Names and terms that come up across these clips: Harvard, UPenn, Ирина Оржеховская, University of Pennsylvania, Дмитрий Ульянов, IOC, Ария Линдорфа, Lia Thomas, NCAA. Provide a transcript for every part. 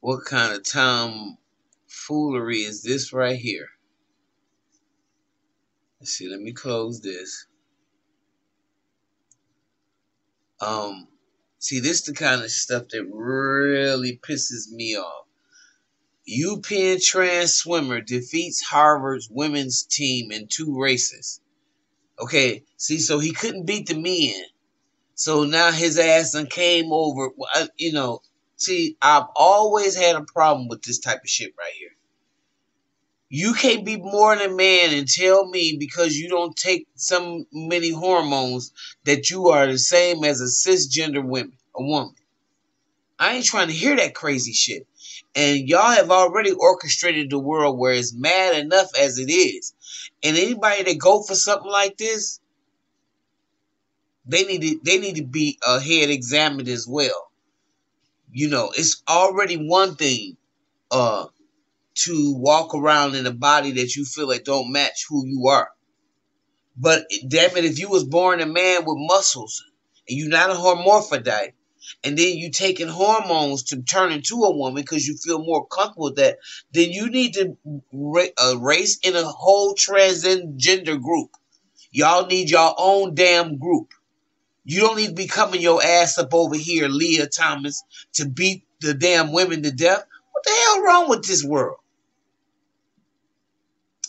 What kind of tomfoolery is this right here? Let's see, let me close this. See, this is the kind of stuff that really pisses me off. UPenn trans swimmer defeats Harvard's women's team in 2 races. Okay, see, so he couldn't beat the men. So now his ass done came over. You know, see, I've always had a problem with this type of shit right here. You can't be more than a man and tell me because you don't take so many hormones that you are the same as a cisgender woman, a woman. I ain't trying to hear that crazy shit. And y'all have already orchestrated the world where it's mad enough as it is. And anybody that go for something like this, they need to be head examined as well. You know, it's already one thing to walk around in a body that you feel like don't match who you are. But damn it, if you was born a man with muscles and you're not a hermaphrodite, and then you taking hormones to turn into a woman because you feel more comfortable with that, then you need to race in a whole transgender group. Y'all need your own damn group. You don't need to be coming your ass up over here, Lia Thomas, to beat the damn women to death. What the hell wrong with this world?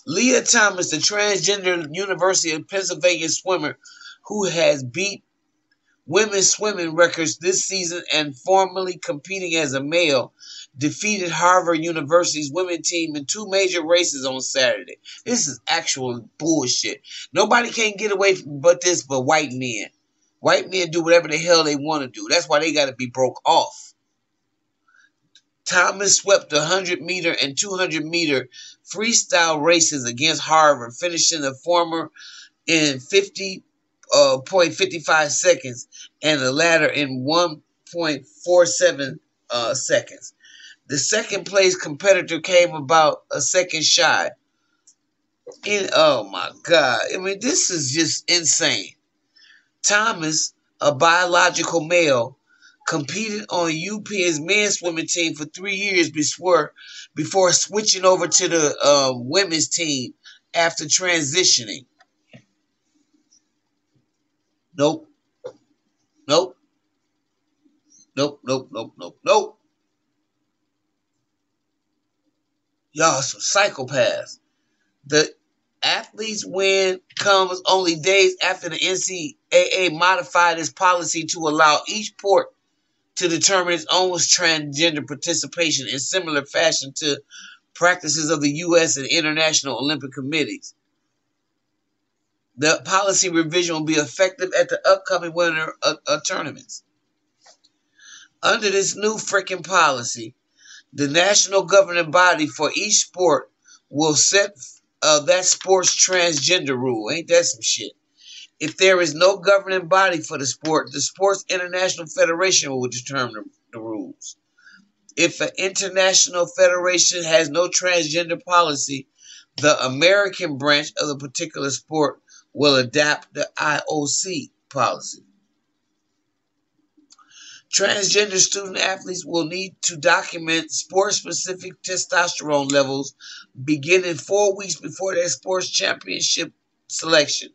Lia Thomas, the transgender University of Pennsylvania swimmer who has beat women's swimming records this season and formerly competing as a male, defeated Harvard University's women's team in 2 major races on Saturday. This is actual bullshit. Nobody can't get away from this but white men. White men do whatever the hell they want to do. That's why they got to be broke off. Thomas swept the 100-meter and 200-meter freestyle races against Harvard, finishing the former in 0.55 seconds and the latter in 1.47 seconds. The second place competitor came about a second shy. Oh my God. I mean, this is just insane. Thomas, a biological male, competed on UPenn's men's swimming team for 3 years before switching over to the women's team after transitioning. Nope. Nope. Nope, nope, nope, nope, nope. Y'all some psychopaths. The athlete's win comes only days after the NCAA modified its policy to allow each sport to determine its own transgender participation in similar fashion to practices of the U.S. and International Olympic Committees. The policy revision will be effective at the upcoming winter tournaments. Under this new freaking policy, the national governing body for each sport will set that sport's transgender rule. Ain't that some shit? If there is no governing body for the sport's international federation will determine the rules. If an international federation has no transgender policy, the American branch of the particular sport will adapt the IOC policy. Transgender student athletes will need to document sport-specific testosterone levels beginning 4 weeks before their sports championship selection.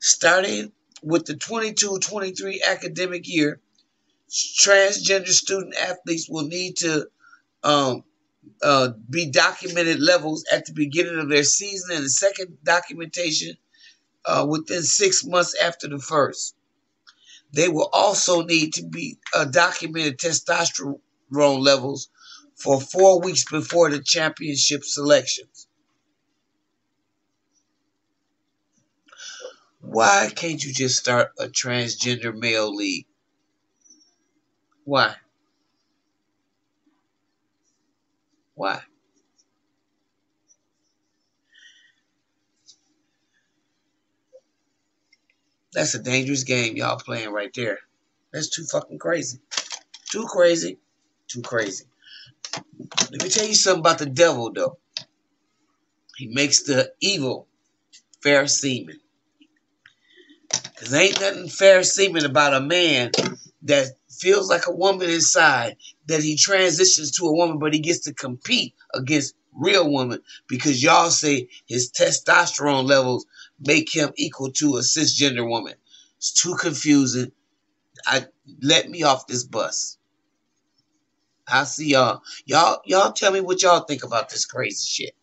Starting with the 22-23 academic year, transgender student athletes will need to be documented levels at the beginning of their season and the second documentation within 6 months after the first. They will also need to be documented testosterone levels for 4 weeks before the championship selections. Why can't you just start a transgender male league? Why? Why? That's a dangerous game y'all playing right there. That's too fucking crazy. Too crazy. Too crazy. Let me tell you something about the devil, though. He makes the evil fair seeming. Because ain't nothing fair seeming about a man that feels like a woman inside, that he transitions to a woman, but he gets to compete against real women because y'all say his testosterone levels make him equal to a cisgender woman. It's too confusing. Let me off this bus. I'll see y'all. Y'all tell me what y'all think about this crazy shit.